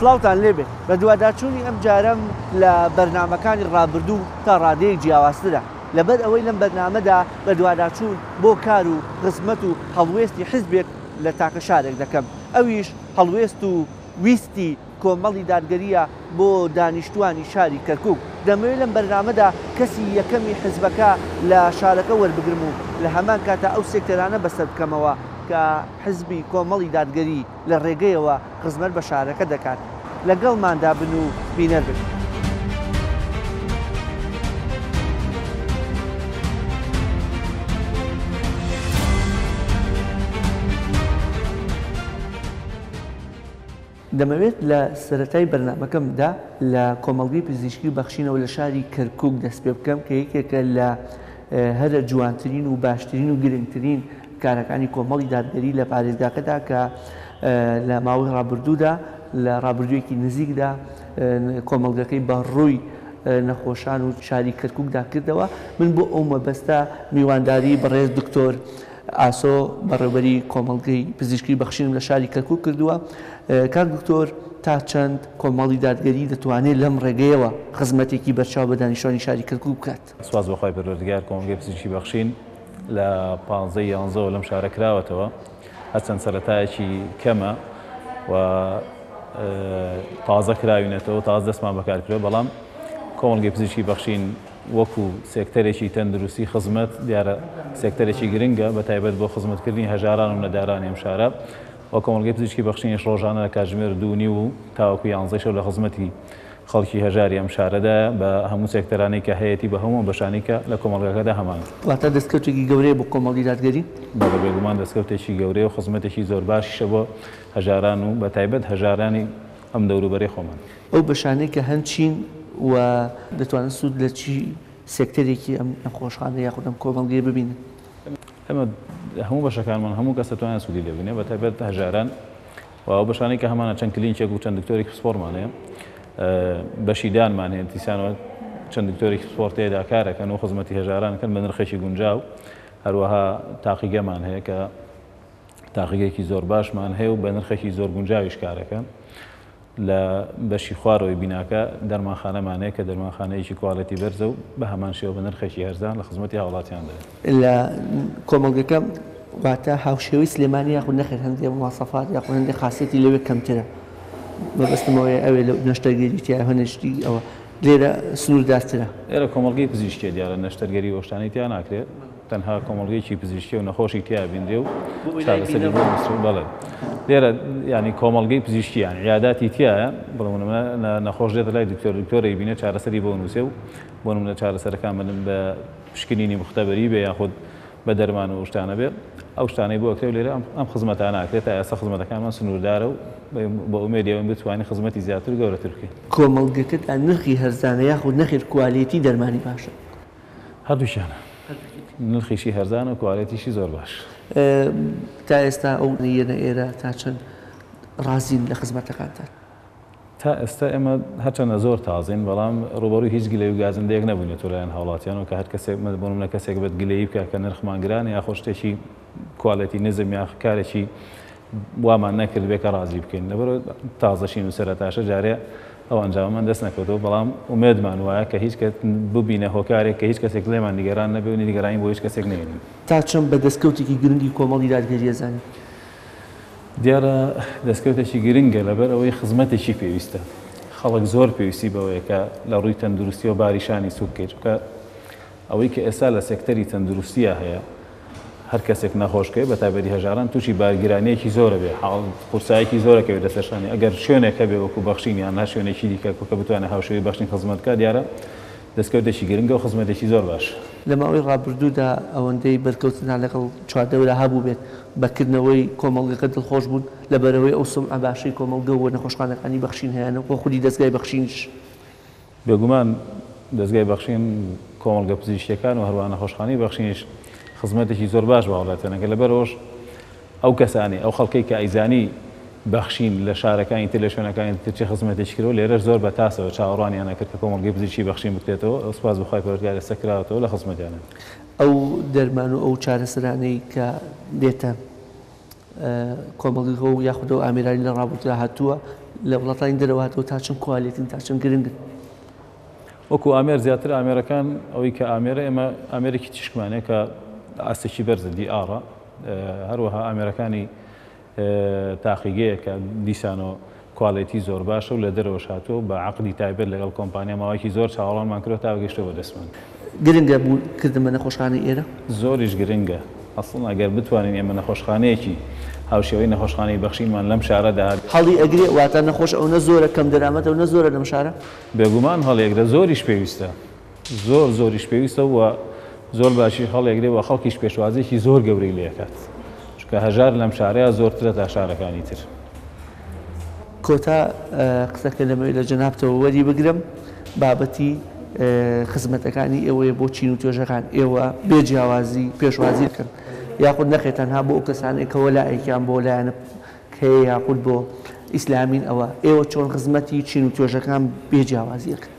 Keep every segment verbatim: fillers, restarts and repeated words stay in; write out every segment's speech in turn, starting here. سلاوتان لێبێ بە دوواداچوونی ئەم جارەم لە بەرنامەکانی ڕابردوو تا ڕادەیەک جیاوازترە لەبەر ئەوەی لەم بەرنامەدا بە دوواداچوون بۆ کار و خزمەت و هەڵوێستی حیزبێک لە تاکە شارێک دەکەم، ئەویش هەڵوێست و ویستی کۆمەڵی دادگەریە بۆ دانیشتوانی شاری کەرکوک. دەمەوێت لەم بەرنامەدا کەسی یەکەمی حیزبەکە لە شارەکە وەربگرم و لە هەمان کاتە ئەو سێکتەرانە بەسەر بکەمەوە کە حیزبی کۆمەڵی دادگەری لە ڕێگەیەوە خزمەت بە شارەکە دەکات. لەگەڵماندا بن و بینەر بن. دەمەوێت لە سەرەتای بەرنامەکەمدا لە کۆمەڵگەی پزیشکی بەخشینەوە لە شاری کەرکوک دەست پێ بکەم کە یەکێکە لە هەرە جوانترین و باشترین و گرنگترین کارەکانی کۆمەڵی دادگەری لە پارێزگاکەدا کە لە ماوەی ڕابردوودا لە ڕابردوویەکی نزیکدا کۆمەڵگەکەی بەڕووی نەخۆشان و شاری کەرکوکدا کردەوە. من بۆ ئەو مەبەستە میوانداری بەڕێز دکتۆر ئاسۆ بەڕێوەبەری کۆمەڵگەی پزیشکی بەخشینەوە لە شاری کەرکوک کردووە. کار دکتۆر تا چەند کۆمەڵی دادگەری دەتوانێت لەم ڕێگەیەوە خزمەتێکی بەرچاو بە دانیشتوانی شاری کەرکوک بکات؟ سواز بەخوای پەروەردگار، کۆمەڵگەی پزیشکی بەخشین لە پانزدە یانزەوە لەم شارە کراوەتەوە، هەرچەند سەرەتایەکی کەمە و تازە کراوینەتەوە، تازە دەستمان بەکارکرێت، بەڵام کۆمەڵگەی پزیشکی بەخشین وەکو سێکتەرێکی تەندروستی خزمەت دیارە سێکتەرێکی گرنگە بە تایبەت بۆ خزمەتکردنی هەژاران و نەدارانی ئەم شارە. و کۆمەڵگەی پزیشکی بەخشینیش ڕۆژانە لە کاتژمێر دوو نیم و تاوەکو یانزە شەو لە خزمەتی خەڵکی هەژاری ئەم شارەدا بە هەموو سێکتەرانەی کە هەیەی بە هەموو بەشانەی کە لە کۆمەڵگەکەدا هەمان. واتە دەستکەوتێکی گەورەیە بۆ کۆمەڵگەی دادگەری؟ بەڵێ، بێگومان دەستکەوتێکی گەورەیە و خزمەتێکی زۆر باشیشە بۆ هەژاران و بە تایبەت هەژارانی ئەم دەوروبەری خۆمان. ئەو بەشانەی کە هەن چین و دەتوانن سوود لە چی سێکتەرێکی ئەم نەخۆشخانە یاخود ئەم کۆمەڵگەیە ببینن؟ ئەمە هەموو بەشەکانمان هەموو کەس دەتوانێت سوودی لێ ببینێت بە تایبەت هەژاران و ئەو بەشانەی کە هەمانە چەند کلینیکێک و چەند دکتۆرێکی پسپۆرمان هەیە، بەشی دانمان هەیە، دیسانەوە چەند دکتۆرێکی پسپۆر تێدا کارەکەن و خزمەتی هەژارانکەن بە نرخێکی گونجاو. هەروەها تاقیگەمان هەیە کە تاقیگەیەکی زۆر باشمان هەیە و بە نرخێکی زۆر گونجاویش کارەکەن. لە بەشی خوارەوەی بیناکە دەرمانخانەمان هەیە کە دەرمانخانەیەکی کواڵەتی بەرزە و بە هەمان شێوە بە نرخێکی هەرزان لە خزمەتی هاوڵاتیان دەدەن. لە کۆمەڵگەکەم واتە هاوشێوەی سلێمانی یاخود نەخێر هەندێک مواصفات یاخود هەندێک خاصیەتی لەوێ کەمترە، بەبەستمەوەیە ئەوێ لە نەشتەرگەری تیا هەنشتی ئەوە لێرە سنووردارترە. ئێرە کۆمەڵگەی پزیشکیە دیارە نەشتەرگەری وەشتانی تیا ناکرێت، تەنها کۆمەڵگەیەکی پزیشکی و نەخۆشی تیا بینرێ و چارەسەری بۆ مسروف. بەڵێ، لێرە ینی کۆمەڵگەی پزیشکی یان عیاداتی تیایە، بەڵام نمونە نەخۆش دێتە لای دکتۆر، دکتۆرێک بینێ چارەسەری بۆ نووسێ و بۆ نمونە چارەسەرەکان بنم بە پشکنینی مختەبەری بێ یاخود بە دەرمان و شتانە بێت، ئەو شتانەی بۆ ئەکرێ و لێرە ئەم خزمەتان ناکرێت تا ئێستا خزمەتەکانمان سنووردارە و بە ئومێدیەوەم بتوانین خزمەتی زیاتر و گەورەتر بکەین. کۆمەڵگەکەت نرخی هەرزانە یاخود نرخی کوالیتی دەرمانی باشە؟ هەردووشیانە، نرخیشی هەرزانە و کوالیتیشی زۆر باش. تا ئێستا ئەو یەنە ئێرە تا چەند ڕازین لە خزمەتەکانتان؟ تا ئێستا ئێمە هەرچەندە زۆر تازین، بەڵام ڕوبەڕووی هیچ گلەی و گازندەیەک نەبووینە تۆلایەن هاوڵاتیان و کە هەر کەسێک بۆ نمونە کەسێک بێت گلەیی بکات کە نرخمان گرانە یا خۆشتێکی کواڵەتی نزم یا کارێکی وامان نەکرد بێ کە ڕازی بکەین. لەبەر تازەشین و سەرەتاشە جارێ ئەو ئەنجامەمان دەست نەکەوتەوە، بەڵام ئومێدمان وایە کە هیچ کە ببینە هۆکارێک کە هیچ کەسێک لێمان نیگەران نەبێ و نیگەرانی بۆ هیچ کەسێک نەبین. تا چەند بە دەستکەوتێکی گرنگی کۆمەڵی دادگەریە زانی؟ دیارە دەستکەوتێکی گرنگە لەبەر ئەوەی خزمەتێکی پێویستە. خەڵک زۆر پێویستی بەوەیە کە لە ڕووی تەندروستی و باریشانی سوود بکەیت، چونکە ئەوەی کە ئێستا لە سێکتەری تەندروستیە هەیە، هەر کەسێک نەخۆشکەوێت بە تایبەتی هەژاران تووشی بارگرانیەکی زۆرە بێ، قورسایەکی زۆرەکەوێت دەسەرشانی. ئەگەر شوێنێکە بێ وەکو بەخشین یان نا شوێنێکی دیکە کە بتوانێت هاوشێوەی بەخشین خزمەت بکات، دیارە دەستکەوتێکی گرنگە و خزمەتێکی زۆر باش. لە ماوەی ڕابردوودا ئەوەندەی بەرکەوتنان لەگەڵ چواردەورە هەبوو بێت بەکردنەوەی کۆمەڵگەکە دڵخۆش بوون لەبەرەوەی ئەو سمعە باشەی کۆمەڵگە و نەخۆشخانەکانی بەخشین هەیەیانە بۆ خودی دەستگای بەخشینش؟ بێگومان دەستگای بەخشین کۆمەڵگە پزیشکیەکان و هەروەها نەخۆشخانەی بەخشینش خزمەتێکی زۆر باش بەوڵاتێنەکە. لەبەرەوەش ئەو کەسانی ئەو خەڵکەی کە ئەیزانی بەخشین لە شارەکانی تر لە شوێنەکانی تر چی خزمەتێکی کردەوە لێرەش زۆر بەتاسەوە چاوەڕوانیانە کرد کە کۆمەڵگەی پزیشکی بەخشین بکرێتەوە. سوپاس بەخوای پەروەردگار ئێستا کراوەتەوە لە خزمەتیانە. ئەو دەرمان و ئەو چارەسەرانەی کە دێتە کۆمەڵی غەو یاخود ئەو ئامێرانی لە ڕابردوودا هاتووە لە وڵاتانی دەرەوە هاتووە تا چەند کوالیتین تا چەند گرنگن. وەکو ئامێر زیاتر ئامێرەکان ئەوەی کە ئامێرە ئێمە ئامێرێکی تیشکمانەیە کە ئاستێکی بەرزە دیئارە، هەروەها ئامێرەکانی تاقیگەیە کە دیسانۆ کواڵیتی زۆر باشە و لە دەرەوەش هاتووە بە عەقدی تایبەت لەگەڵ کۆمپانیا ماوەیەکی زۆر چاوەڕانمان کردووە تا گەیشتووە بە دەستمان. گرنگە بوو کردنمە نەخۆشخانەی ئێرە؟ زۆریش گرنگە. اصلا اگر بتوانین ئێمە نەخۆشخانەیەکی هاوشێوەی نەخۆشخانەی بەخشینمان لەم شارەدا هەڵی ئەگرێ واتە نەخۆش ئەوە زۆرە کەم دەرامەتەوە نە زۆرە لەم شارە؟ بێگومان هەڵێگرە زۆریش پێویستە، زۆر زۆریش پێویستە و زۆر باشیش هەڵێگرێ و خەڵکیش پێشوازێکی زۆر گەورەی لێکات، چونکە هەژار لەم شارەیە زۆرترە تا شارەکانی تر. کۆتا قسەکە لەمەوێ لە جەنابتەوە وەری بگرم بابەتی خزمەتەکانی ئێوەیە بۆ چین و توێژەکان ئێوە بێجیاوازی پێشوازی بکەن، یاخود نەخێتەنها بۆ ئەو کەسانێک کە وەلایەکیان بۆ لایەنە هەیە یاخود بۆ ئیسلامین ئەوە ئێوە چۆن خزمەتی چین و توێژەکان بێجیاوازی بکەن.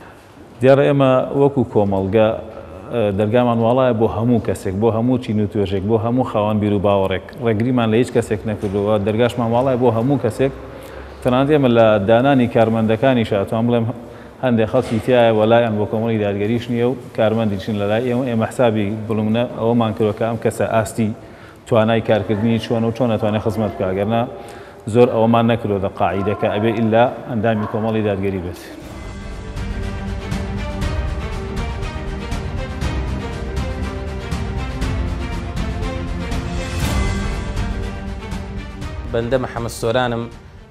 دیارە ئێمە وەکو کۆمەڵگا دەرگامان واڵایە بۆ هەموو کەسێک، بۆ هەموو چین و توێژێک، بۆ هەموو خاوەن بیر و باوەڕێک، ڕێگریمان لە هیچ کەسێک نەکردووە، دەرگاشمان واڵایە بۆ هەموو کەسێک. تەنانەت ئێمە لە دانانی کارمەندەکانی شاتوان بڵێم هەندێک خەڵکی تایە وەلایەن بۆ کۆمەڵی دادگەریش نییە و کارمەندی چین لەلای ئێمە، ئێمە حسابی بڵمونە ئەوەمان کردووە کە ئەم کەسە ئاستی توانای کارکردنی چۆن و چۆن ئەتوانێت خزمەت بکات، ئەگەرنا زۆر ئەوەمان نەکردووە لە قاعیدەکە ئەبێ ئیلا ئەندامی کۆمەڵی دادگەری بێت. بەندە محەممەد سۆرانم،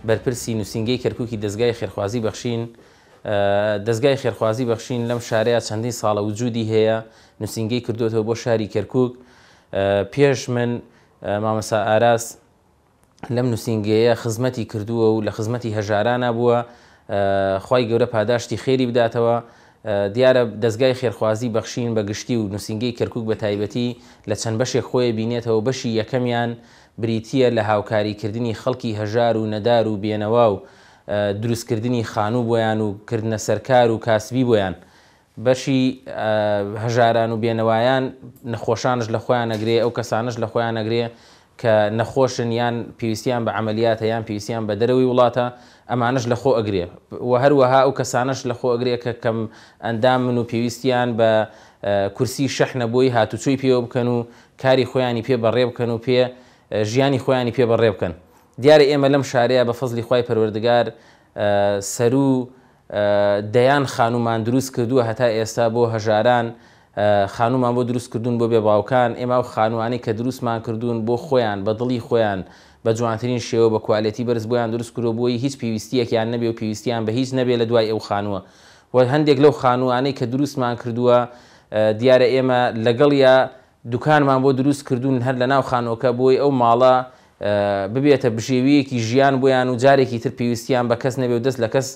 بەرپرسی نووسینگەی کەرکووکی دەستگای خێرخوازی بەخشین. دەستگای خێرخوازی بەخشین لەم شارەیە چەندین ساڵە وجودی هەیە، نووسینگەی کردوێتەوە بۆ شاری کەرکوک. پێش من مامەسا ئاراس لەم نووسینگەیە خزمەتی کردووە و لە خزمەتی هەژارانە بووە، خوای گەورە پاداشتی خێری بداتەوە. دیارە دەستگای خێرخوازی بەخشین بە گشتی و نووسینگەی کەرکوک بە تایبەتی لە چەند بەشێک خۆی بینێتەوە. بەشی یەکەمیان بریتیە لە هاوکاریکردنی خەڵکی هەژار و نەدار و بێنەوا و دروستکردنی خانوو بۆیان و کردنە سەرکار و کاسبی بۆیان. بەشی هەژاران و بێنەوایان نەخۆشانش لە خۆیان ئەگرێ، ئەو کەسانش لە خۆیان ئەگرێ کە نەخۆشن یان پێویستیان بە عملیاتە یان پێویستیان بە دەرەوەی وڵاتە، ئەمانش لە خۆ ئەگرێ و هەروەها ئەو کەسانش لە خۆ ئەگرێ کە کەم ئەندامن و پێویستیان بە کورسی شەحنە بۆی هاتوچووی پێوە بکەن و کاری خۆیانی پێ بەڕێ بکەن و پێ ژیانی خۆیانی پێ بەڕێ بکەن. دیارە ئێمە لەم شارەیە بە فەزلی خوای پەروەردگار سەر و دەیان خانومان دروست کردووە هەتا ئێستا بۆ هەژاران، خانومان بۆ دروستکردون بۆ بێباوکان، ئێمە ئەو خانووانەی کە دروستمان کردوون بۆ خۆیان بە دڵی خۆیان بە جوانترین شێوە بە کوالیتی بەرز بۆیان دروست کردووە، بۆی هیچ پێویستیەکیان نەبێ و پێویستیان بە هیچ نەبێ لە دوای ئەو خانووە. و هەندێک لەو خانووانەی کە دروستمان کردووە دیارە ئێمە لەگەڵیە دوکانمان بۆ دروست کردوون هەر لە ناو خانۆکە، بۆی ئەو ماڵە ببێتە بژێویەکی ژیان بۆیان و جارێکی تر پێویستیان بە کەس نەبێ و دەست لە کەس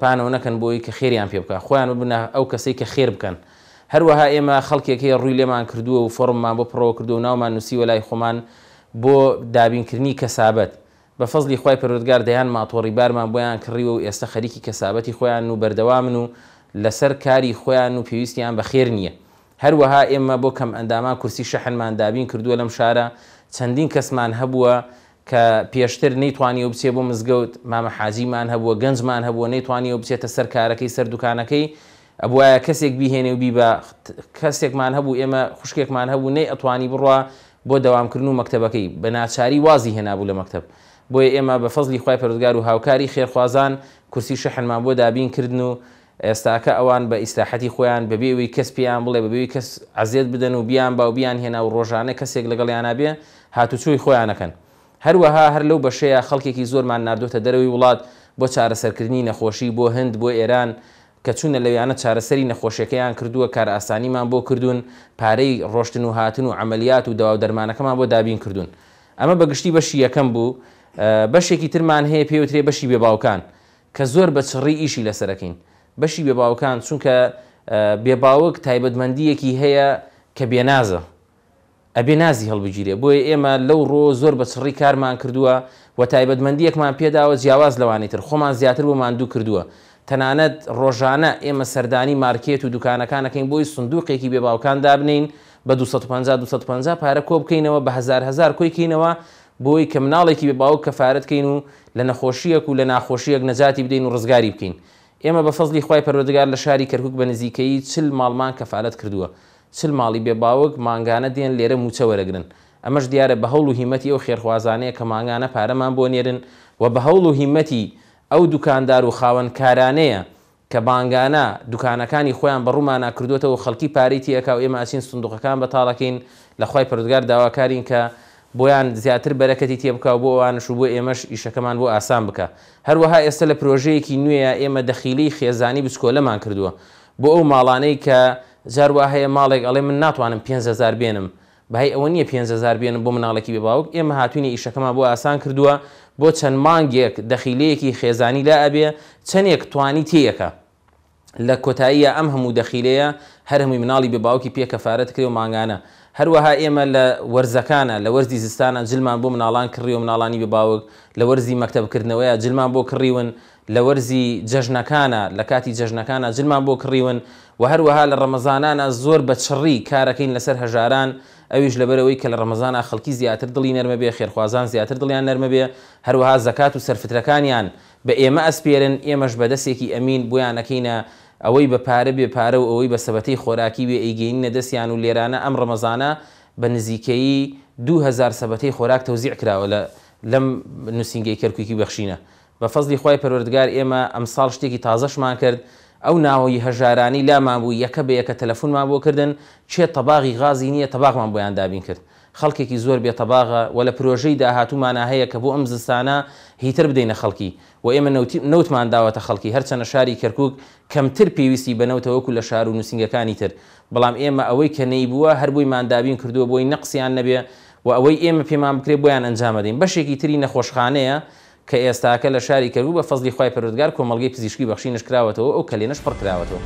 پانەوە نەکەن بۆی کە خێریان پێ بکە، خۆیان ببنە ئەو کەسەی کە خێر بکەن. هەروەها ئێمە خەڵکێکی ڕووی لێمان کردووە و فۆڕممان بۆ پڕەوە کردو و ناومان نووسیوە لای خۆمان بۆ دابینکردنی کەسابەت. بە فەزلی خوای پەروەردگار دەیان ماتۆڕی بارمان بۆیان کڕیوە و ئێستا خەریکی کەسابەتی خۆیان و بەردەوامن و لەسەر کاری خۆیان و پێویستیان بە خێر نییە. هەروەها ئێمە بۆ کەم ئەندامان کورسی شەحنمان دابین کردووە لەم شارە، چەندین کەسمان هەبووە کە پێشتر نەیتوانی و بچێ بۆ مزگەوت، مامە حاجیمان هەبووە، گەنجمان هەبووە، نەیتوانی و بچێتە سەر کارەکەی سەر دوکانەکەی، ئەبوایە کەسێک بیهێنێ و بیبە. کەسێکمان هەبوو ئێمە خوشکێکمان هەبوو نەی ئەتوانی بڕوە بۆ دەوامکردن و مەکتەبەکەی بە ناچاری وازی هێنابوو لە مەکتەب، بۆیە ئێمە بە فەزلی خوای پەروەردگار و هاوکاری خێرخوازان کورسی شەحنمان بۆ دابینکردن و ئێستاکە ئەوان بە ئیسلاحەتی خۆیان بەبێوی کەس پێیان بڵێ، بەبێوی کەس عەزیەت بدەن و بیان باو بیان هێنا و ڕۆژانە کەسێک لەگەڵیانە بێ هاتوچووی خۆیانەکەن. هەروەها هەر لەو بەشەیە خەڵکێکی زۆرمان نردوتە دەرەوەی وڵات بۆ چارەسەرکردنی نەخۆشی بۆ هەند بۆ ئێران، کە چونە لەویانە چارەسەری نەخۆشیەکەیان کردووە، کار ئاسانیمان بۆ کردوون، پارەی ڕۆشتن و هاتن و عملیات و داوا و دەرمانەکەمان بۆ دابین کردوون. ئەمە بەگشتی بەشی یەکەم بوو. بەشێکی ترمان هەیە پێوترێ بەشی بێباوکان کە زۆر بە چڕی ئیشی لەسەرەکەین. بەشی بێباوکان چونکە بێباوک تایبەتمەندیەکی هەیە کە بێنازە، ئەبێ نازی هەڵبگیرێ، بۆیە ئێمە لەو ڕۆ زۆر بە چڕی کارمان کردووە و تایبەتمەندیەکمان پێداوە جیاواز لەوانەی تر، خۆمان زیاتر بۆمان دوو کردووە. تەنانەت ڕۆژانە ئێمە سەردانی مارکێت و دوکانەکانەکەین بۆی سندوقێکی بێباوکان دابنین بە دوو سەد و پەنجا دوو سەد و پەنجا پارە کۆبکەینەوە، بە هەزار هەزار کۆیکەینەوە بۆی کە مناڵێکی بەباوک کەفارەت بکەین و لە نەخۆشیەک و لە ناخۆشیەک نەجاتی بدەین و ڕزگاری بکەین. ئێمە بە فەزڵی خوای پەروەردگار لە شاری کەرکوک بە نزیکەیی چل ماڵمان کەفالەت کردووە. چل ماڵی بێباوک مانگانە دێن لێرە موچە وەرەگرن. ئەمەش دیارە بە هەوڵ و هیمەتی ئەو خێرخوازانەیە کە مانگانە پارەمان بۆ نێرن و بە هەوڵ و هیمەتی ئەو دوکاندار و خاوەنکارانەیە کە بانگانە دوکانەکانی خۆیان بەڕوومانە کردوێتەوە و خەڵکی پارەی تیەکا و ئێمە ئاسین سندوقەکان بەتاڵەکەین. لە خوای پەروەردگار داواکارین کە بۆیان زیاتر بەرەکەتی تێ بکە و بۆ ئەوانش و بۆ ئێمەش ئیشەکەمان بۆ ئاسان بکە. هەروەها ئێستا لە پرۆژەیەکی نوێیە ئێمە دەخیلەی خێزانی بچکۆلەمان کردووە بۆ ئەو ماڵانەی کە جاروا هەیە ماڵێک ئەڵێ من ناتوانم پێنج هەزار بێنم، بەهی ئەوە نییە پێنج هەزار بێنم بۆ مناڵێکی بێباوک. ئێمە هاتوینی ئیشەکەمان بۆ ئاسان کردووە بۆ چەند مانگێک دەخیلەیەکی خێزانی لا ئەبێ چەندێک توانی تێیەکە. لە کۆتاییە ئەم هەموو دەخیلەیە هەر هەمووی مناڵی بێباوکی پێ کەفارەت کرێ و مانگانە. هەروەها ئێمە لە وەرزەکانە لە وەرزی زستانە جلمان بۆ مناڵان کڕی و مناڵانی بێباوک، لە وەرزی مەکتەبکردنەوەیە جلمان بۆ کڕیون، لە وەرزی جەژنەکانە لە کاتی جەژنەکانە جلمان بۆ کڕیون و هەروەها لە ڕەمەزانانە زۆر بە چڕی کارەکەین لەسەر هەژاران. ئەویش لەبەرەوەی کە لە ڕەمەزانە خەڵکی زیاتر دڵی نەرمە بێ، خێرخوازان زیاتر دڵیان نەرمە بێ، هەروەها زەکات و سەرفترەکانیان بە ئێمە ئەسپێرن، ئێمەش بەدەستێکی ئەمین بۆیانەکەینە ئەوەی بە پارە بێ پارە و ئەوەی بە سەبەتەی خۆراکی بێ ئەیگەینە دەستیان. و لێرانە ئەم ڕەمەزانە بە نزیکەیی دوو هەزار سەبەتەی خۆراک تەوزیع کراوە لە لەم نووسنگی کەرکووکی بەخشینە. بە فەزڵی خوای پەروەردگار ئێمە ئەمساڵ شتێکی تازەشمان کرد. ئەو ناوەی هەژارانی لامان بوو یەکە بە یەکە تەلەفۆنمان بۆ کردن چێت تەباغی غازی نییە تەباغمان بۆیان دابین کرد. خەڵکێکی زۆر بێتەباغە و لە پرۆژەی داهاتوومانە هەیە کە بۆ ئەم زستانە هیتر بدەینە خەڵکی و ئێمە نەوتمان داوەتە خەڵکی. هەرچەنە شاری کەرکوک کەمتر پێویستی بە نەوتەوەکو لە شار و نووسنگەکانی تر، بەڵام ئێمە ئەوەی کە نەیبووە هەر بۆی ماندابین کردووە بۆی نەقسیان نەبێ و ئەوەی ئێمە پێمان بکرێ بۆیان ئەنجامەدەین. بەشێکی تری نەخۆشخانەیە کە ئێستاکە لە شاری کەرکوک بە فەزڵی خوای پەروەردگار کۆمەڵگەی پزیشکی بەخشینش کراوەتەوە ئەو کەلێنەش پڕ کراوەتەوە.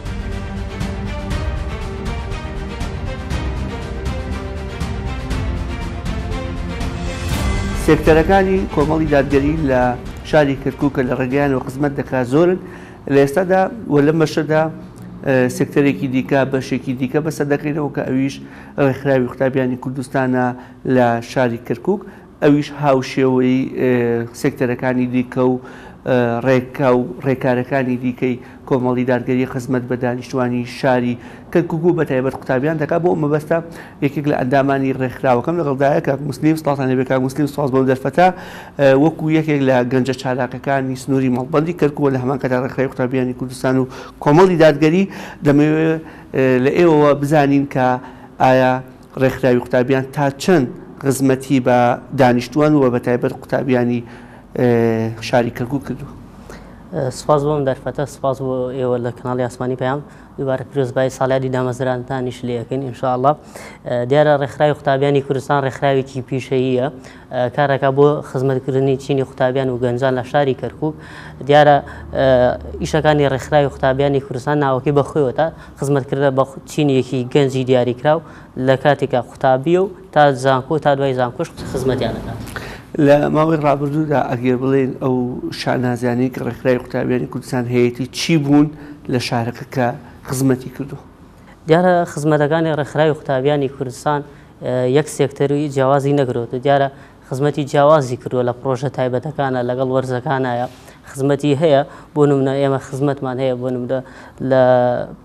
سێکتەرەکانی کۆمەڵی دادگەری لە شاری کەرکووکە لە ڕێگەیان و خزمەت دەکات زۆرن لە ئێستادا و لە مەشەدا سێکتەرێکی دیکە بەشێکی دیکە بەسەر دەکرێنەوە کە ئەویش ڕێکخراوی قوتابیانی کوردستانە لە شاری کەرکوک، ئەویش هاوشێوەی سێکتەرەکانی دیکە و ڕێکا و ڕێکارەکانی دیکەی کۆمەڵی دادگەری خزمەت بە دانیشتوانی شاری کەرکوک و بەتایبەت قوتابیان دەکات بۆ مەبەستە یەکێک لە ئەندامانی ڕێکخراوەکەم لەگەڵدایە کاک موسلیم سڵاوتان لێبێ. کاک موسلیم سپاس بەو دەرفەتە. وەکو یەکێک لە گەنجە چالاکەکانی سنووری مەڵبەندی کەرکووە لە هەمان کەدا ڕێکخراوی قوتابیانی کوردستان و کۆمەڵی دادگەری دەمەوێت لە ئێوەوە بزانین کە ئایا ڕێکخراوی قوتابیان تا چەند خزمەتی بە دانیشتوان و بەتایبەت قوتابیانی شاری کەرکوک کردو. سپاس بۆم دەرفەتە، سپاس بۆ ئێوە لە کەناڵی ئاسمانی پەیام. دووبارە پیرۆزبای ساڵیادی دامەزرانتانیش لێەکەین ئینشاءڵڵا. دیارە ڕێکخراوی قوتابیانی کوردستان ڕێکخراوێکی پیشەییە، کارەکە بۆ خزمەتکردنی چینی قوتابیان و گەنجان لە شاری کەرکوک. دیارە ئیشەکانی ڕێکخراوی قوتابیانی کوردستان ناوەکی بەخۆیەوە خزمەتکردە بە چینیەکی گەنجی دیاریکراو لە کاتێکا قوتابی و تا زانکۆ تا دوای زانکۆش خزمەتیانەکات. لە ماوەی ڕابردوودا ئەگەر بڵێن ئەو شانازیانەی کە ڕێکخراوی قوتابیانی کوردستان هەیەی چی بوون لە شارەکە کە خزمەتی کردو؟ دیارە خزمەتەکانی ڕێکخراوی قوتابیانی کوردستان یەک سێکتەری جیاوازی نەکردووە. دیارە خزمەتی جیاوازی کردووە لە پرۆژە تایبەتەکانە لەگەڵ وەرزەکانایە خزمەتی هەیە. بۆ نمونە ئێمە خزمەتمان هەیە بۆ نمونە لە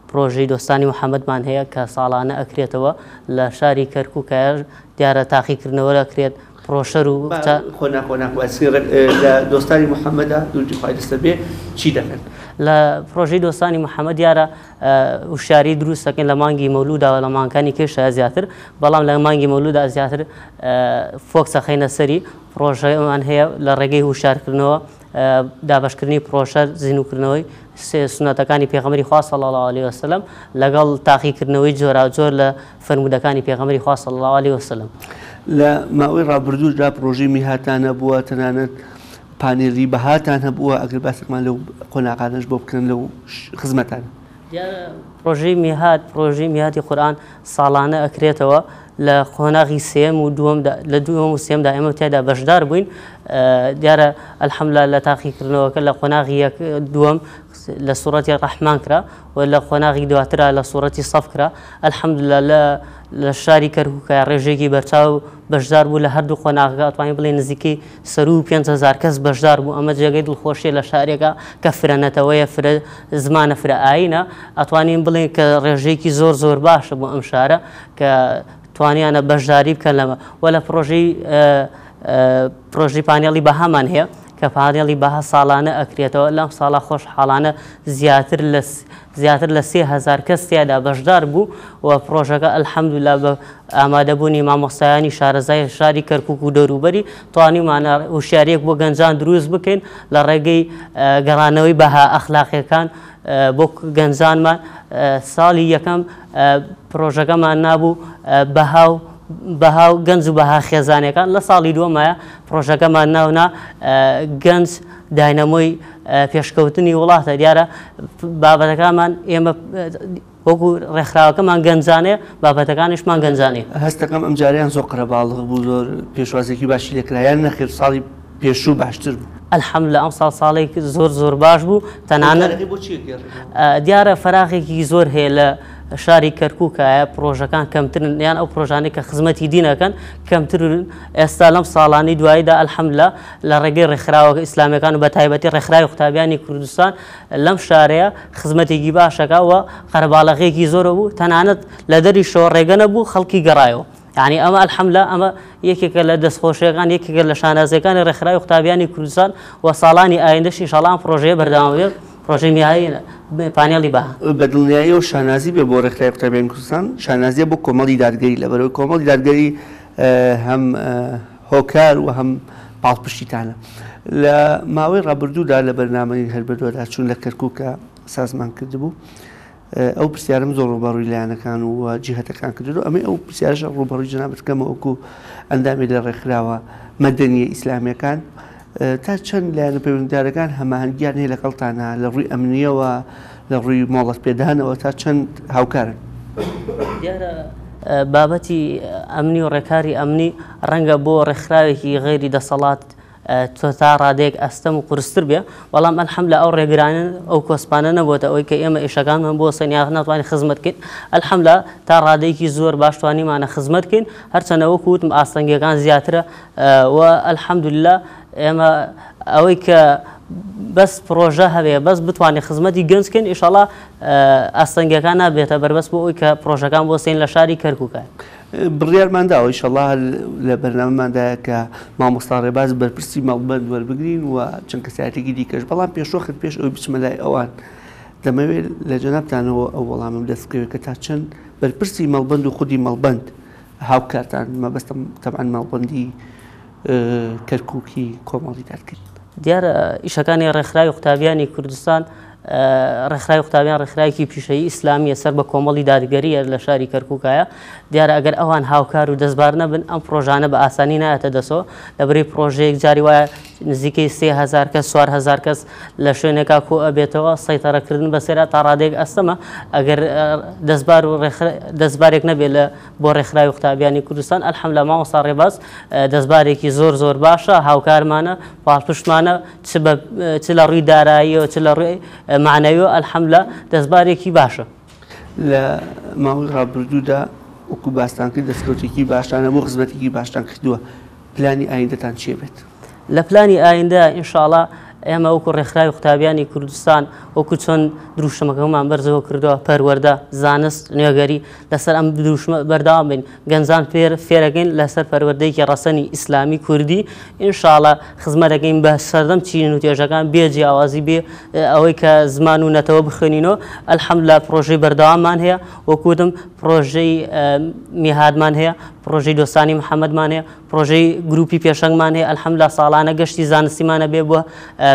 پرۆژەی دۆستانی محەممەدمان هەیە کە ساڵانە ئەکرێتەوە لە شاری کەرکووکایە. دیارە تاقیکردنەوەرە کرێت پرۆشەر و خۆنا خۆنا لە دۆستانی محەممەدا دوورجی خوای دەستە بێ چی دەکەن؟ لە پرۆژەی دۆستانی محەممەد دیارە وشاری دروست دەکەن لە مانگی مەولودا و لە مانگەکانی کێشە زیاتر، بەڵام لە مانگی مەولودا زیاتر فۆکسە خەینە سەری پرۆژەمان هەیە لە ڕێگەی هوشارکردنەوە، دابەشکردنی پرۆشەر، زینوکردنەوەی سنەتەکانی پێغەمبەری خوا صلی الله علیه وسلم لەگەڵ تاقیکردنەوەی جۆراوجۆر لە فرمودەکانی پێغەمبەری خوا صلی الله علیه وسلم. لە ماوەی ڕابردوودا پرۆژەی میهاتانە بووە، تەنانەت پانێری بەهاتان هەبووە. ئەگەر باسێکمان لەو قۆناغانەش بۆ بکەن لەو خزمەتانە. پرۆژەی میهات پرۆژەی میهاتی قورئان ساڵانە ئەکرێتەوە لخوناغي سيم ودوم دا لدوم وسيم دا إما تدا بشدار بين ديار الحمد لله تأخير كرنا وكلا خوناغي دوم لسورة الرحمن كرا ولا خوناغي دواترا لسورة الصف كرا الحمد لله للشاري کەرکوک رێژێکی بەرچاو بەشدار بوو لە هەردوو خۆناغەکە ئەتوانین بڵێن نزیکەی سەر و پێنج هەزار کەس بەشدار بوو. ئەمە جێگەی دڵخۆشیە لە شارێکە کە فرەنەتەوەیە، فرە زمانە، فرە ئایینە، ئەتوانین بڵێن کە ڕێژێکی زۆر زۆر باشە بۆ ئەم شارە کە توانیانە بەشداری بکەن لەمە. وەلا پرۆژەی پرۆژەی پانێڵی بەهامان هەیە کە پانێڵی بەها ساڵانە ئەکرێتەوە. لەم ساڵە خۆشحاڵانە زیاتر لە زیاتر لە سێ هەزار کەس تیایدا بەشدار بوو و پرۆژەکە ئەلحەمدوللا بە ئامادەبوونی مامۆستایانی شارەزای شاری کەرکوک و دەوروبەری توانیمانە هوشیارەیەک بۆ گەنجان دروست بکەین لە ڕێگەی گەڕانەوەی بەها ئەخلاقیەکان بۆ گەنجانمان. ساڵی یەکەم پرۆژەکەمان نابوو بەهاو بەهاو گەنج و بەها خێزانەکان. لە ساڵی دووەمایە پرۆژەکەمان ناونا گەنج داینەمۆی پێشکەوتنی وڵاتە. دیارە بابەتەکانمان ئێمە وەکو ڕێکخراوەکەمان گەنجانێ، بابەتەکانیشمان گەنجانێ. هەستەکەم ئەم جاریان زۆر قەرەباڵغ بوو، زۆر پێشوازێکی باشی لێکرایان نەخێر، ساڵی پێشوو باشتر بوو. الحەمدوللا ئەم ساڵ ساڵێکی زۆر زۆر باش بوو. تەنانەت دیارە فراغێکی زۆر هەیە لە شاری کەرکوکایە، پرۆژەکان کەمترن یان ئەو پرۆژانەی کە خزمەتی دینەکەن کەمترن. ئێستا لەم ساڵانی دواییدا ئەلحەمدوللا لە ڕێگەی ڕێکخراوەکە ئیسلامیەکان و بە تایبەتی ڕێکخراوی قوتابیانی کوردستان لەم شارەیە خزمەتێکی باشەکە و قەرەباڵغێکی زۆر بوو. تەنانەت لە دەری شەوە ڕێگە نەبوو، خەڵکی گەڕایەوە. يعني أما الحمد لله أما يكيك لدسخوشيغان يكيك لشانازيغان رخراي وختابياني كردستان وصالاني آيندش إن شاء الله بروجي برداوير بروجي مياهي پانێڵی بەها. بەدڵنیایی و شانازی بێ بۆ رێکخراوی قوتابیانی کوردستان، شانازیە بۆ کۆمەڵی دادگەری. لەبەرەوەی کۆمەڵی دادگەری هەم هۆکار و هەم پاڵپشتیتانە. لە ماوەی ڕابردوودا لە بەرنامەی هەربەدووەدا چون لە کەرکووکە سازمان کردبوو، ئەو پرسیارم زۆر ڕووبەڕووی لایەنەکان و جیهەتەکان کردو. ئەمە ئەو پرسیارش ڕووبەڕووی جەنابەتەکەمە وەکو ئەندامی لە ڕێکخراوە مەدەنیە ئیسلامیەکان، تا چەند لایەنە پەیوەندیدارەکان هەماهەنگیان هەیە لەگەڵتانە لە ڕووی ئەمنیەوە، لە ڕووی مۆڵەت پێدانەوە، تا چەند هاوکارن؟ دیارە بابەتی ئەمنی و ڕێکاری ئەمنی ڕەنگە بۆ ڕێکخراوێکی غەیری دەسەڵات تۆتا ڕادێک ئەستەم و قورستر بێ، بەڵام ئەلحەمدوللا ئەو ڕێگرانن ئەو کۆسپانە نەبووە ئەوەی کە ئێمە ئێشەکانمان بۆ سەنیاغ ناتوانین خزمەت کرد. ئەلحەمدوللا تا ڕادێکی زۆر باشتوانیمانە خزمەت کرد، هەرچەنە وەکووتم ئاستەنگیەکان زیاترە و ئەلحەمدوللا ئێمە ئەوەی کە بەس پرۆژە هەبێ بەس بتوانێت خزمەتی گەنجکەن ئین شاء الله ئاستەنگیەکان نابێتە بەربەس بۆ ئەوی کە پرۆژەکان بۆ سێن لە شاری کەرکووکە. بڕیارمانداوە ئین شاء الله لە بەرنامەماندایە کە مامۆستا ڕێباز بەرپرسی مەڵبەند وەربگرین و چەند کەسایەتێکی دیکەش. بەڵام پێشۆخت پێش ئەوەی بچمە لای ئەوان دەمەوێت لە جەنابتانەوە ئەو وەڵامم دەستکەوێت کە تا چەند بەرپرسی مەڵبەند و خودی مەڵبەند هاوکارتان مەبەستم تەبعەن مەڵبەندی کەرکووکی کۆمەڵی دادگەری. دیارە ئیشەکانی ڕێکخراوی قوتابیانی کوردستان ڕێکخراوی قوتابیان ڕێکخراوێکی پیشەیی ئیسلامیە سەر بە کۆمەڵی دادگەریە لە شاری کەرکووکایە. دیارە ئەگەر ئەوان هاوکار و دەستبار نەبن ئەم پرۆژانە بە ئاسانی نایەتە دەسەوە. لەبەرەی پرۆژەیەک جاری وایە نزیکەی سێ هەزار کەس چوار هەزار کەس لە شوێنێکا کۆ ئەبێتەوە، سەیتەرەکردن بەسێرا تا ڕادێک ئەستەمە. ئەگەر دەستبار و دەستبارێک نەبێت بۆ ڕێکخراوی قوتابیانی کوردستان ئەلحەمدوللا مامۆستا ڕێباز دەستبارێکی زۆر زۆر باشە، هاوکارمانە، پاڵپشتمانە، چ لە ڕووی داراییەوە چ لە ڕووی معنەوی. ئەلحەمدوللا دەستبارێکی باشە. لە ماوەی ڕابردوودا وەکو باستان کرد دەستکەوتێکی باشتانە بۆ خزمەتێکی باشتان کردووە. پلانی ئایندەتان چیە بێت؟ لە پلانی ئایندە ئین شاء الله ئێمە وەکو ڕێکخراوی قوتابیانی کوردستان وەکو چۆن دروشمەکەمان بەرزەوە کردووە، پەروەردە، زانست، نوێگەری، لەسەر ئەم دروشمە بەردەوام بین، گەنجان فێرەگەین لەسەر پەروەردەیەکی ڕەسەنی ئیسلامی کوردی. ئین شاء الله خزمەتەکەین بە سەردەم چین و توێژەکان بێ جیاوازی بێ ئەوەی کە زمان و نەتەوە بخوێنینەوە. ئەلحەمدوللا پرۆژەی بەردەواممان هەیە، وەکوتم پرۆژەی میهادمان هەیە، پرۆژەی دۆستانی محەممەدمان هەیە، پرۆژەی گروپی پێشەنگمان هەیە. ئەلحەمدوللا ساڵانە گەشتی زانستیمانە بێ بووە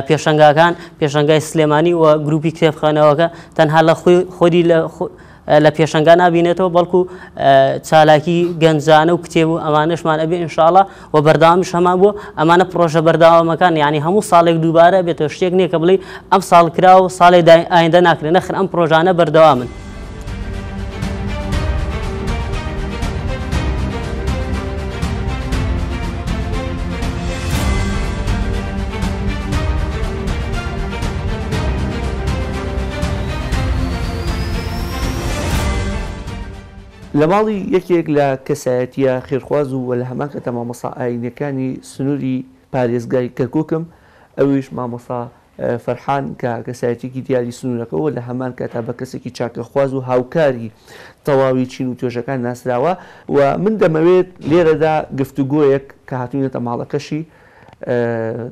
پێشەنگاکان، پێشەنگای سلێمانی و گروپی کتێبخانەوەکە. تەنها لە خۆی لە پێشەنگا نبینێتەوە بەڵکو چالاکی گەنجانە و کتێب و ئەمانەشمان ئەبێ ئین شاء الله و بەرداوامیش هەمان بووە. ئەمانە پرۆژە بەرداوامەکان، یعنی هەموو ساڵێک دووبارە بێتەوە، شتێک نییە کە بڵێ ئەم ساڵ کرا و ساڵی ئایندە ناکرێن. نەخر ئەم پرۆژانە بەردەوامن. لماڵی یەکێک لە کەسایەتیە خێرخواز و وە لە هەمان کە مامۆستا ئاینەکانی سنووری پارێزگای کەرکووکم، ئەویش مامۆستا فەرحان کە کەسایەتێکی دیاری سنوورەکەەوە لە هەمان کاتا بە کەسێکی چاکەخواز و هاوکاری تەواوی چین و توێژەکان ناسراوە و من دەمەوێت لێرەدا گفتوگۆیەک کە هاتوینەتە ماڵەکەشی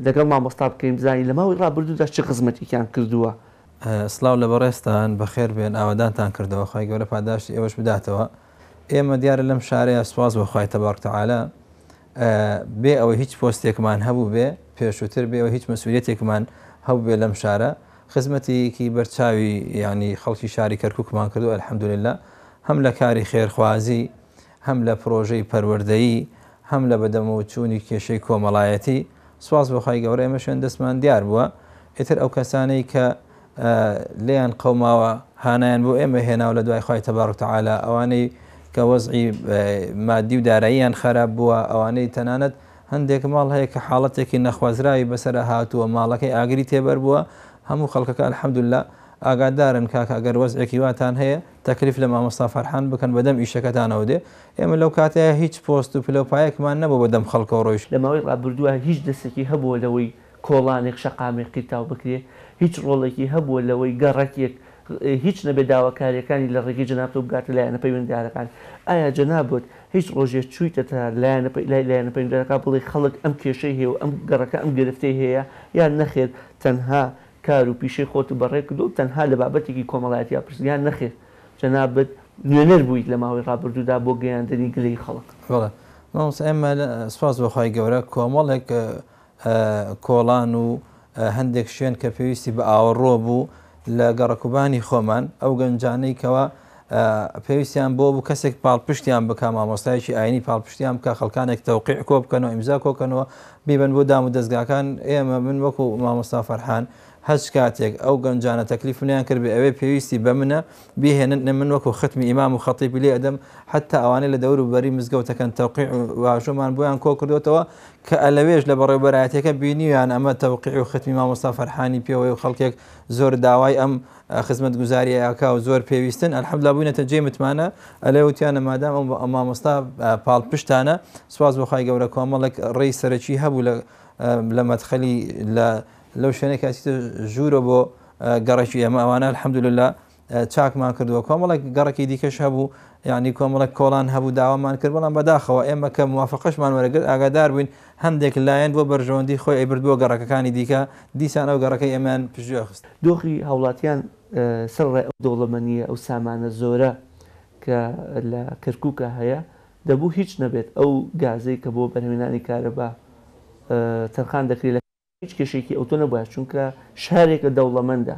دەگەڵ مامۆستا بکەین بزانین لە ماوەی ڕابردوودا چ خزمەتێکیان کردووە. سڵاو لە بەڕێستان بەخێر بێن، ئاوادانتان کردەوە، خی گەورە پاداشتی ئێوەش بداتەوە. ئێمە دیارە لەم شارەیە سواز بەخوای تەبارک تەعالا بێ ئەوە هیچ پۆستێکمان هەبوو بێ پێشووتر بێ ئەوە هیچ مەسوولەتێکمان هەبوو بێ لەم شارە، خزمەتێکی بەرچاوی یعنی خەڵکی شاری کەرکووکمان کردو ئەلحەمدوللە، هەم لە کاری خێرخوازی، هەم لە پرۆژەی پەروەردەیی، هەم لە بەدەمەوچوونی کێشەی کۆمەڵایەتی. سواز بەخوای گەورە ئێمە شوێن دەستمان دیار بووە، ئیتر ئەو کەسانەی کە لێیان قەوماوە هانایان بۆ ئێمە هێناو لە دوای خوای تەبارک تەعالا، ئەوانەی کە وەزعی مادی و داراییان خەراب بووە، ئەوانەی تەنانەت هەندێک ماڵ هەیە کە حاڵەتێکی نەخوازراوی بەسرە هاتووە، ماڵەکەی ئاگری تێبەر بووە، هەموو خەڵکەکە ئەلحەمدوللە ئاگادارن کاکە ئەگەر وەزعێکی واتان هەیە تەکلیف لە مامۆستا فەرحان بکەن بەدەم ئیشەکەتانەوە دێ. ئێمە لەو کاتەیە هیچ پۆست و پلەپایەکمان نەبوو بەدەم خەڵکەوە، ڕۆیشت لە ماوەی ڕابردووە هیچ دەستێکی هەبووە لەوەی کۆڵانێک شەقامێکی تاو بکرێ، هیچ ڕۆڵێکی هەبووە لەوەی گەڕەکێک هیچ نەبێ داواکاریەکانی لە ڕێگەی جەنابتۆ بگاتە لایەنە پەیوەندیدارەکان. ئایا جەنابەت هیچ ڕۆژێک چوویتە لایەنە پەیوەندیدارەکان بڵێ خەڵک ئەم کێشەی هەیە و ئەم گەڕەکە ئەم گرفتەی هەیە، یان نەخێت تەنها کار و پیشەی خۆت بەڕێ کردو تەنها لە بابەتێکی کۆمەڵایەتی پرسیان نەخێت جەنابەت نوێنەر بوویت لە ماوەی ڕابردوودا بۆ گەیاندنی گلەی خەڵک. بەڵێ مامۆستا ئێمە سپاس بەخوای گەورە کۆمەڵێک کۆڵان و هەندێک شوێن کە پێویستی بە ئاوەڕۆ بوو لە گەڕەکوبانی خۆمان، ئەو گەنجانەی کەوە پێویستیان بۆ بوو کەسێک پاڵپشتیان بک، مامۆستایکی ئاینی پاڵپشتیان بکە، خەڵکانێک تەوقیع کۆ بکەنەوە، ئیمزا کۆکەنەوە بیبەن بۆ دام و دەستگاکان. ئێمە من وەکو مامۆستا فەرحان هەچ کاتێک ئەو گەنجانە تەکلیفیان کردێ ئەوێ پێویستی بە منە بهێنن، من وەکو ختمی ئیمام و خەتیبی لێ ئەدەم، حتا ئەوانەی لە دەور و بەری مزگەوتەکەن تەوقیع واژۆمان بۆیان کۆ کردوتەوە کە ئەلەوێژ لە بەڕێوەبەرایەتەکە بینیویان ئەمە تەوقیع و ختمی مامۆستا فەرحانی پێوەی و خەڵکێک زۆر داوای ئەم خزمەت گوزاریەکە و زۆر پێویستن. ئەلحەمدوللە بووینەتە جێ متمانە ئەلێ وتیانە مادام ئەم مامۆستا پاڵپشتانە، سواز بەخوای گەورە کۆمەڵێک ڕێی سەرەکی هەبوو لە مەدخەلی لە لەو شوێنێک هاتیتە ژوورە بۆ گەڕێکی ئێمە، ئەوانە ئەلحەمدوللە چاکمان کردووە. کۆمەڵێک گەڕێکی دیکەش هەبوو، یعنی کۆمەڵێک کۆڵان هەبوو داوامان کرد، بەڵام بەداخەوە ئێمە کە موافقەشمان وەرەگرت ئاگادار بووین هەندێک لایەن بۆ بەرژەوەندی خۆی ئەیبرد بۆ گەڕەکەەکانی دیکە، دیسان ئەو گەڕەکەی ئێمان پشتگوێ خست. دۆخی هاوڵاتیان سەرڕای ئەو دەوڵەمەندیە ئەو سامانە زۆرە کە لە کەرکووکە هەیە دەبوو هیچ نەبێت، ئەو گازەی کە بۆ بەرهێنانی کارەبا تەرخان دەکرێت هیچ کێشێکی ئەوتۆ نەبووە، چونکە شارێکە دەوڵەمەندە.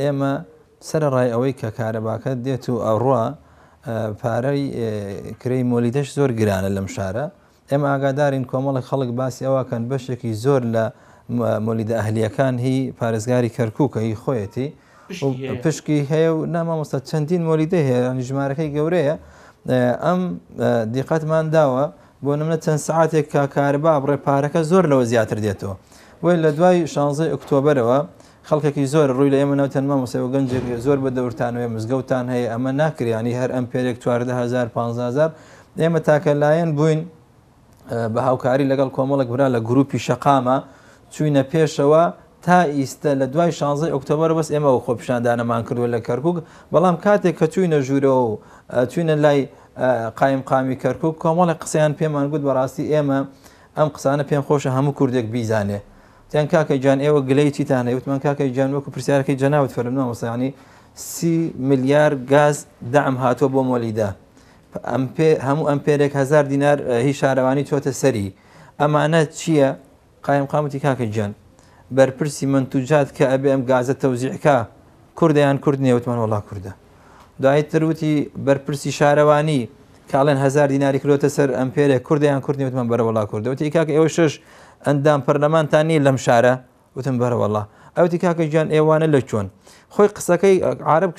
ئێمە سەرڕای ئەوەی کە کارەباکە دێت و ئەوڕە پارەی کرێی مۆلیدەش زۆر گرانە لەم شارە، ئێمە ئاگادارین کۆمەڵی خەڵک باسی ئەوەکەن بەشێکی زۆر لە مۆلیدە ئەهلیەکان هی پارێزگاری کەرکووکە هی خۆیەتی پشکی هەیە و نامامۆستا چەندین مۆلیدە هەیە، ژمارەکەی گەورەیە. ئەم دیقەتمان داوە بۆ نمونە چەند سعاتێک کە کارەبا بڕێ پارەکە زۆر لەوە زیاتر دێتەوە. وی لە دوای شانزەی ئۆکتۆبەرەوە خەڵکێکی زۆر ڕووی لە ئێمە ناوتەن مامۆستا و گەنجێک زۆر بە دەورتانەوەی مزگەوتان هەیە، ئەمە ناکریانی هەر ئەمپێرێک چواردە هەزار پانزە هەزار. ئێمە تاکە لایەن بووین بە هاوکاری لەگەڵ کۆمەڵک برا لە گروپی شەقامە چوینە پێشەوە تا ئیستە لە دوای شانزەی ئۆکتۆبەر بەس ئێمە و خۆپیشاندانەمان کردووە لە کەرکووک. بەڵام کاتێک کە چوینە ژوورەوە و چوینە لای قایم قامی کەرکووک کۆمەڵی قسەیان پێمان گوت بەڕاستی ئێمە ئەم قسانە پێم خۆشە هەموو کوردێک بیزانێ. تیان کاکەی جان ئێوە گلەی چیتان هەیە؟ وتمان کاکەی جان وەکو پرسیارەکەی جەنابت فەرمووە مەسیانی سی ملیار گاز دەعم هاتووە بۆ مۆلیدا، هەموو ئەمپێرێک هەزار دینار هی شارەوانی چۆتە سەری، ئەمانە چییە؟ قایم قامەتی کاکەی جان بەرپرسی منتوجات کە ئەبێ ئەم گازە تەوزیعکا کوردەیان کورد نییە؟ وتمان وەڵا کوردە. دوایتر وتی بەرپرسی شارەوانی کاڵێن هەزار دیناری کرۆتە سەر ئەمپێرێک کوردەیان کورد نییە؟ وتمان بەرە وەڵا کوردە. وتی کاکە ئێوە شش ئەندام پەرلەمانتان نیە لەم شارە؟ وتم بەرەوەڵا. ئەوتی کاکەی جان ئێوانە لە چۆن؟ خۆی قسەکەی عرب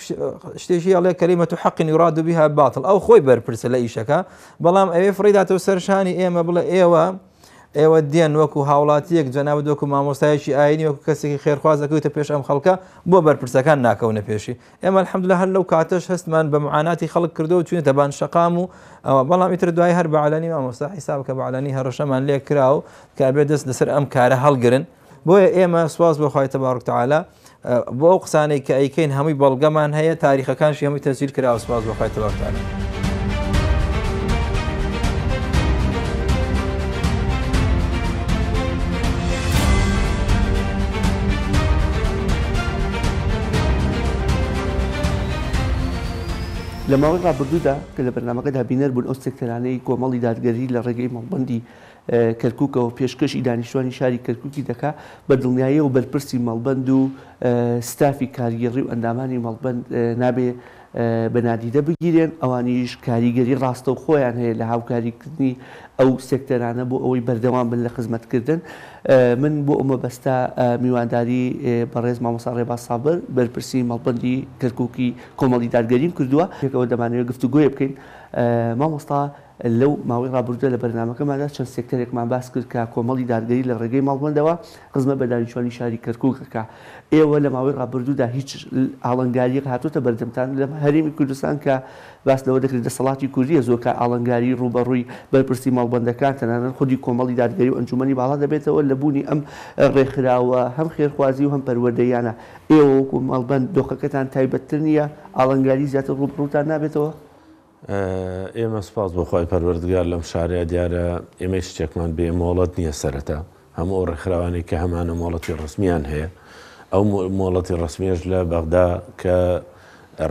شتێکی ئەڵێ کەلیمەت و حەقی یوڕاد بیها باتڵ، ئەو خۆی بەرپرسە لە ئیشەکە، بەڵام ئەوێ فڕیداتەوە سەرشانی ئێمە بڵێ ئێوە ئێوە دێن وەکو هاوڵاتیەک جەنابەت وەکو مامۆستایەکی ئاینی وەکو کەسێکی خێرخواز دەکەوێتە پێش ئەم خەڵکە بۆ بەرپرسەکان ناکەونە پێشی. ئێمە الحەمدوللە هەر لەو کاتەش هەستمان بە معاناتی خەڵک کردەوە چوونێتە بان شەقام و ئەوە، بەڵام ئیتر دوای هەر بە عەلانی مامۆستا حیساب کە بە عەلانی هەڕەشەمان لێ کراوە کە ئەبێت دەست لەسەر ئەم کارە هەڵگرن. بۆیە ئێمە سواز بۆ خوای تەبارک وتەعالا بۆ ئەو قسانەی کە ئەیکەین هەمووی بەڵگەمان هەیە، تاریخەکانشی هەمووی تەسجیل کراوە. سواز بۆ خوای تەبارک وتەعالا. لما وقع بردودا كلا برنامجها بينر بن أستكتراني كومالي دادگري لرجعي مالبندي كركوك وبيشكش إدانشواني شاري كركوكي دكا بدلنياي وبربرسي مالبندو ستافي كاريري وأنداماني مالبند نابي بنادیده بگیرن، اوانیش کاریگری راست و خویان هی لحاو کاری کردنی او سکترانه بو اوی بردوام بن لخزمت کردن. من بو امو بستا میوانداری برز ماموساره با صبر برپرسی مالبندی کرکوکی کمالی دارگریم کردوا. یک او دمانه گفتگوی بکن ماموستا لو ماوی را بردو لبرنامه که مادا چند سکتر یک من بس کرد که کمالی دارگری لرگی مالبندوا قزمه بدانشوانی شاری کرکوک که ئێوە لە ماوەی ڕابردوودا هیچ ئاڵنگاریەک هاتوتە بەردەمتان لە هەرێمی کوردستان کە باس لەوە دەکرێت دەسەڵاتی کوردیە زۆرکە ئاڵنگاری ڕووبەڕووی بەرپرسی ماڵبەندەکان تەنانەت خودی کۆمەڵی دادگەری و ئەنجومەنی باڵا دەبێتەوە لە بوونی ئەم ڕێکخراوە هەم خێرخوازی و هەم پەروەردەیانە. ئێوە وەکو ماڵبەند دۆخەکەتان تایبەتتر نییە؟ ئاڵنگاری زیاتر ڕووبڕووتان نابێتەوە؟ ئێمە سوپاس بۆ خۆی پەروەردگار لەم شارەیە دیارە ئێمەی شتێکمان بێ مۆڵەت نییە سەرەتا، هەموو ڕێکخراوانێک کە هەمانە مۆڵەتی ڕسمیان هەیە. ئەو مۆڵەتی ڕسمیەش لە بەغدا کە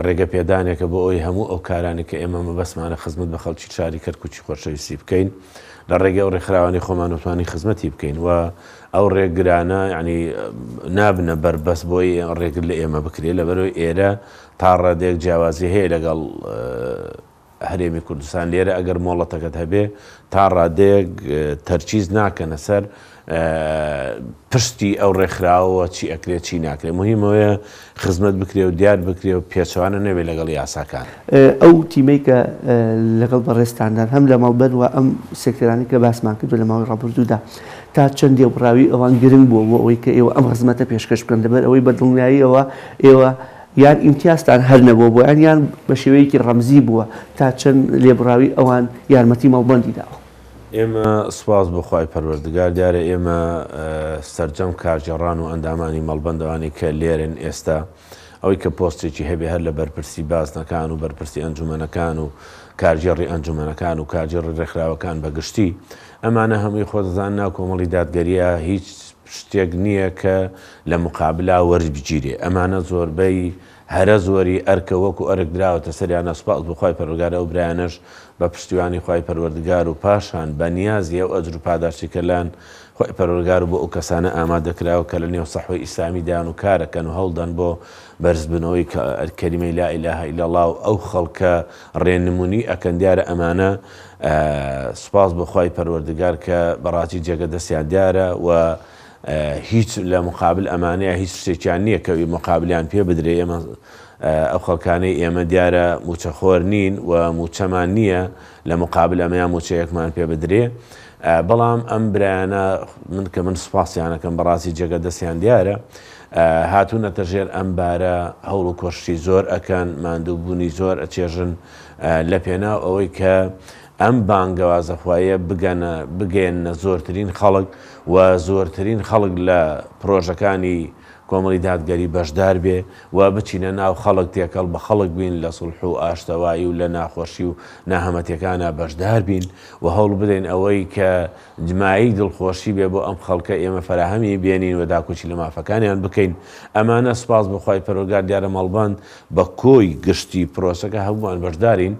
ڕێگە پێدانێکە بۆ ئەوی هەموو ئەو کارانی کە ئێمە مەبەستمانە خزمەت بە خەڵکی شاری کەرکوکی خۆشەویستی بکەین لە ڕێگە و ڕێکخراوانی خۆمان وتوانی خزمەتی بکەین و ئەو ڕێگرانە یعنی نابنە بەربەست بۆی ڕێگر لە ئێمە بکرێت. لەبەرەوەی ئێرە تا ڕادێک جیاوازی هەیە لەگەڵ هەرێمی کوردستان لێرە ئەگەر مۆڵەتەکەت هەبێ تا ڕادێک تەرچیز ناکەنە سەر پشتی ئەو ڕێکخراوە چی ئەکرێت چی ناکرێت، مهمەوەیە خزمەت بکرێ و دیار بکرێ و پێچوانە نەوێت لەگەڵ یاساکان. ئەو تیمەی کە لەگەڵ بەڕێستاندان هەم لە ماڵبەر و ئەم سێکتەرانی کە باسمان کرد لە ماوەی ڕابردوودا تا چەندێ بڕاوی ئەوان گرنگ بووە بۆ ئەوەی کە ئێوە ئەم خزمەتە پێشکەش بکەن لەبەر ئەوەی بەدڵنیاییەوە ئێوە یان ئیمتیازتان هەر نەبووە بۆیان یان بە شێوەیەکی ڕەمزی بووە تا چەند لێبڕاوی ئەوان یارمەتی ماڵبەندیداوە؟ ئێمە سواز بۆ خوای پەروەردگار دیارە ئێمە سەرجەم کارژێڕان و ئەندامانی مەڵبەندەوانی کە لێرن ئێستا ئەوەی کە پۆستێکی هەبێ هەر لە بەرپرسی بازنەکان و بەرپرسی ئەنجومەنەکان و کارژێڕی ئەنجومەنەکان و کارژێڕی ڕێکخراوەکان بەگشتی ئەمانە هەمووی خۆتزاننا کۆمەڵی دادگەریە هیچ شتێک نییە کە لە مقابلا وەربگیرێ، ئەمانە زۆربەی هەرە زۆری ئەرکە وەکو ئەرک دراوەتە سەریانە. سوپاس بۆ خوای پەروەردگار ئەو برایانەش بە پشتیوانی خوای پەروەردگار و پاشان بە نیازی ئەو ئەجر و پاداشتی کەلان خوای پەروەردگار بۆ ئەو کەسانە ئامادەکراوە کە لە نێو سەحوەی ئیسلامی دایان و کارەکەن و هەڵدەن بۆ بەرزبنەوەی کەلیمەی لا ئیلاهە ئیلا الله و ئەو خەڵکە ڕێنمونی ئەکەن. دیارە ئەمانە سوپاس بۆ خوای پەروەردگار کە بەڕاستی جێگە دەستیان دیارە و هیچ لە مقابل ئەمانەیە هیچ شتێکیان نییە کەوی مقابلیان پێ بدرێ. ئێمە ئەو خەڵکانەی ئێمە دیارە موچەخۆر نین و موچەمان نییە لە مقابل ئەمەیان موچەیەکمان پێ بدرێ، بەڵام ئەم برایانە من کە من سوپاسیانەکەم بەڕاستی جێگە دەستیان دیارە هاتوونەتە ژێر ئەم بارە هەوڵ و کۆشتی زۆر ئەکەن، ماندووبوونی زۆر ئەچێژن لە پێناو ئەوەی کە ئەم بانگەوازە خوایە بگەێنە زۆرترین خەڵک و زۆرترین خەڵک لە پرۆژەکانی کۆمەڵی دادگەری بەشدار بێ و بچینە ناو خەڵک تێکەڵ بە خەڵک بین لە سڵح و ئاشتەوایی و لە ناخۆشی و ناهەمەتیەکانە بەشدار بین و هەوڵ بدەین ئەوەی کە جماعی دڵخۆشی بێ بۆ ئەم خەڵکە ئێمە فراهەمی بێنین و داکۆچی لە مافەکانیان بکەین. ئەمانە سوپاس بۆ خوای پەروەردگار دیارە مەڵبەند بە کۆی گشتی پرۆسەکە هەمووان بەشدارین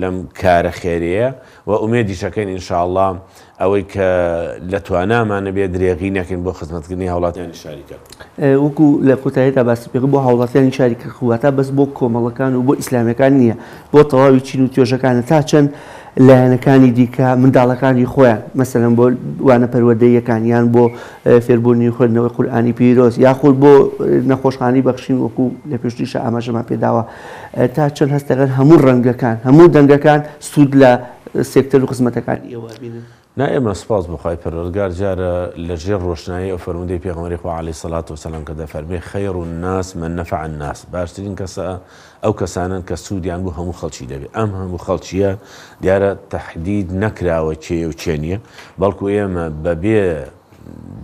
لەم کارە خێرەیە و ئومێدیشەکەین ئینشاءڵڵا ئەوەی کە لە توانامانە بێ درێغی نەکەین بۆ خزمەتکردنی هاوڵاتیانی شاری کەرکوک. وەکو لە قوتاییدا باسی پێکرد بۆ هاوڵاتیانی شاری کەرکوک بەس بۆ کۆمەڵەکان و بۆ ئیسلامیەکان نییە، بۆ تەواوی چین و توێژەکانە تا چەند لایەنەکانی دیکە منداڵەکانی خۆیان مەسەلەن بۆ وانە پەروەردەییەکانیان بۆ فێربوونی خوێندنەوەی قورئانی پیرۆز یاخود بۆ نەخۆشخانی بەخشین وەکو لە پێشتریشە ئاماژەمان پێداوە تا چەند هەستەکەن هەموو ڕەنگەکان هەموو دەنگەکان سوود لە سێکتەر و خزمەتەکان ئێوە بینن؟ نائم سپاس بخوای پروردگار جار لجر روشنایی و فرموده پیغمبر خدا علیه الصلاة والسلام کده فرمی خیر الناس من نفع الناس، باشترین کسا او کسانن که سودیان بو همو خلچی دبی، ام همو خلچیه دیاره تحدید نکراوه چیه و چیه نیه، بلکو ایمه ببیه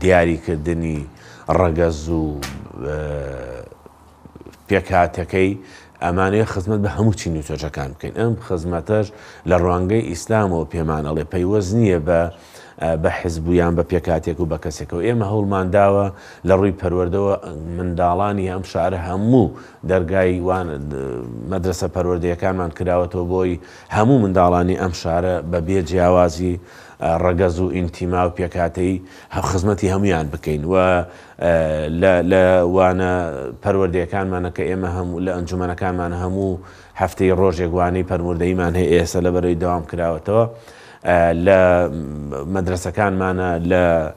دیاری کردنی رگز و پیکاتکی امانه خدمت به همو چینی تو جکان بکن. ام خدمتش لروانگی اسلام و پیمان الله پیوزنیه با به حزبیان با پیکاتیک و با کسیک و ایم هول من داوا لروی پرورده و من دالانی ام شعر همو درگای وان مدرسه پرورده کان من کراوت و بوی همو من دالانی ام شعر به بی جوازی رجز و انتماع و پیکاتی خدمتی همیان بکن و لا لا وانا پرورده کان من که ایم هم ل انجمن کان من همو هفته روزی قوانی پرورده ایمان هی اصلا برای دوام کراوت و لا مدرسه کان من لا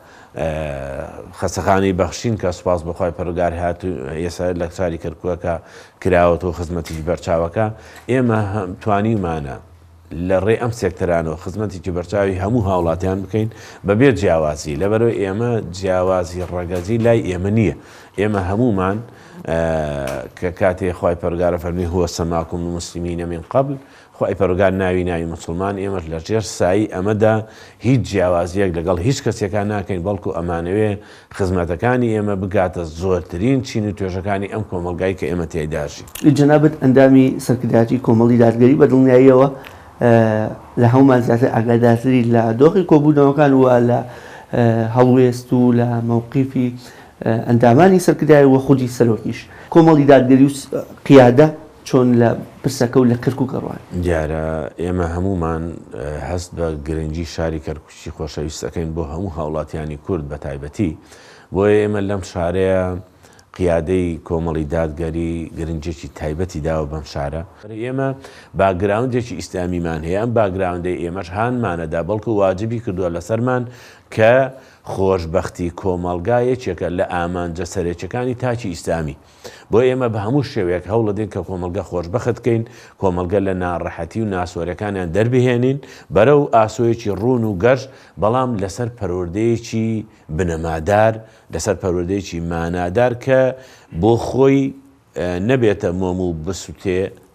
خسخانی بخشین که سپاس بخوای پروردگار هات یسای لکتاری کرکوک کراوت و خدمتی برچاو که ایم هم توانی من لري أم سيكترانو خدمتي كبرتاوي همو هاولاتيان بكين ببير جاوازي لبرو إيما جاوازي الرقازي لا يمنية إيما همومان آه ككاتي خواي برقار فرمي هو سماكم المسلمين من قبل خواي برقار ناوي ناوي مسلمان إيما لجير ساي أمدا هيج جاوازيك لقل هيج كسيكان ناكين بلكو أمانوي خدمتكاني إيما بقات الزورترين شينو توجكاني أم كومل غايك إيما تيداشي الجنابة أندامي سركداتي كومل دادقري بدلني أيوة لهما زعزع عقداتي لا دوقي كوبودو كان ولا هاويستو لا موقفي انداماني سركداي وخدي سلوكيش كومالي دادريوس قياده شون لا برسكو لا كركوك روان جارا يما همومان حسب جرنجي شاري كركوشي خوشاوي سكن بو همو هاولات يعني كرد بتايبتي بو يما لم شاري قیادی کاملی دادگری گرنجشی تایبتی داو بام شعره. ایما باگراندش اسلامی من هیم باگراندی ایماش هن من دبال کو واجبی کرد ول سر من که خوشبختی کاملگاه چکل لآمان جسره چکانی تاچی اسلامی. با ایما به همون شیوه که هول دین که کاملگاه خوشبخت کین کاملگاه لنا راحتی و ناسوری کانن دربهینین برو آسویچی رونو گرش بالام لسر پروردهیچی بنمادر لسر پروردهیچی معنادر که بخوي نبيت مومو بسوتي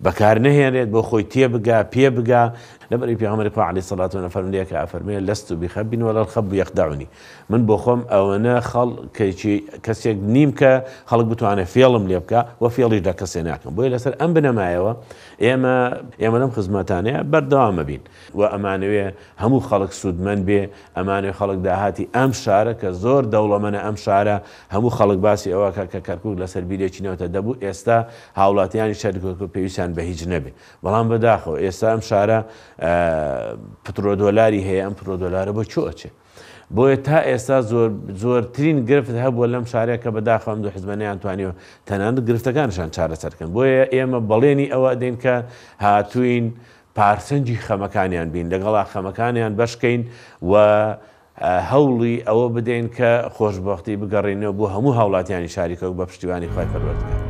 بكار نهيرت بخوي تيبقى بيبقى نبري بيعمر قا عليه الصلاة والسلام فرمليك أفرمي لست بخب ولا الخب يخدعني من بخوم أو أنا خل كشي كسيج نيمك خلق بتوعنا فيلم ليبكا وفيلج دا كسيناكم بقول أسر أم بنا معايا إما إما لم خدمتانية بردوام بين وأمانوية همو خلق سود من بي أمانوية خلق دهاتي أم شارك زور دولة من أم شارة همو خلق باسي أو ككركوك لسر بيدي كنيو تدبو إستا هؤلاء يعني شركة بيوسان بهيج نبي بلام بداخو إستا أم شارة پترو دلاری هی ام پترو دلار با چه آتشه؟ باید تا احسا زور زورترین گرفت هب ولیم شعری که بداخل ام دو حزبانی انتوانیو تنند گرفت کانشان شعر سرکن. باید ایم بالینی آوردن که هاتوین پارسنجی خمکانیان بین لگلا خمکانیان باشکین و هولی آو بدن که خوشبختی بگرینه و بو همه هولاتیانی شعری که بپشتیوانی خواهد فرود کرد.